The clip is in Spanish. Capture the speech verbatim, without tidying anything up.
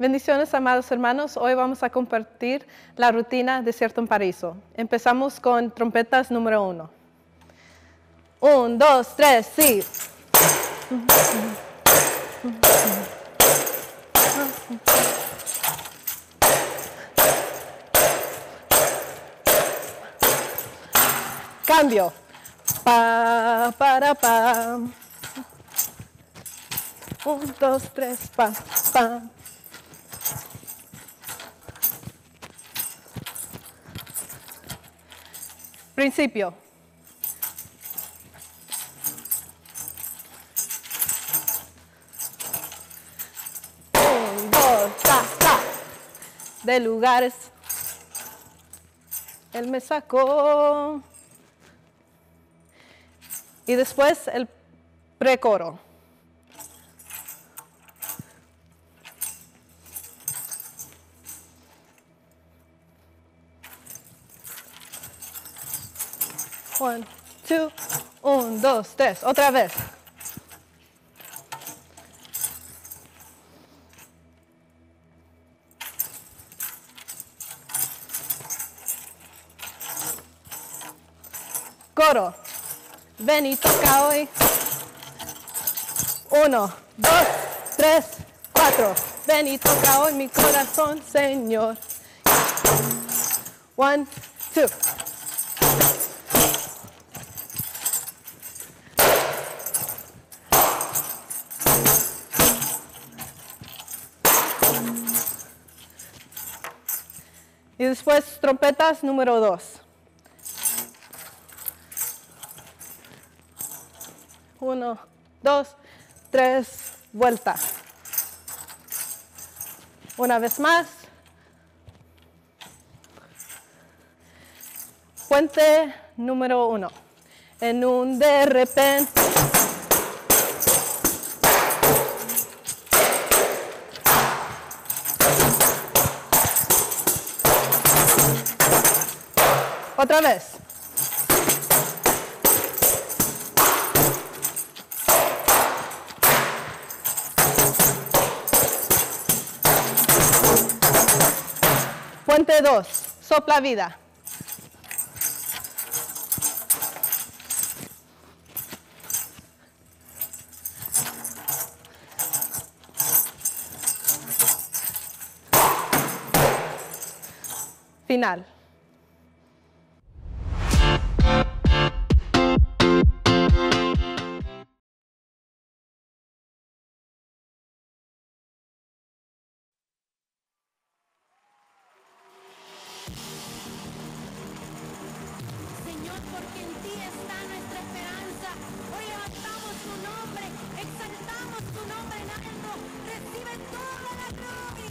Bendiciones, amados hermanos. Hoy vamos a compartir la rutina Desierto en Paraiso. Empezamos con trompetas número uno. Un, dos, tres, sí. Cambio. Pa, para, pa. Un, dos, tres, pa, pa. Principio. Un, dos, ta, ta. De lugares. Él me sacó. Y después el precoro. One, two, un, dos, tres. Otra vez. Coro. Ven y toca hoy. Uno, dos, tres, cuatro. Ven y toca hoy mi corazón, Señor. One, two. Y después trompetas número dos. Uno, dos, tres, vuelta. Una vez más. Puente número uno. En un de repente. Otra vez. Puente dos, sopla vida. Final. Porque en ti está nuestra esperanza. Hoy levantamos tu nombre, exaltamos tu nombre en alto. Recibe toda la gloria.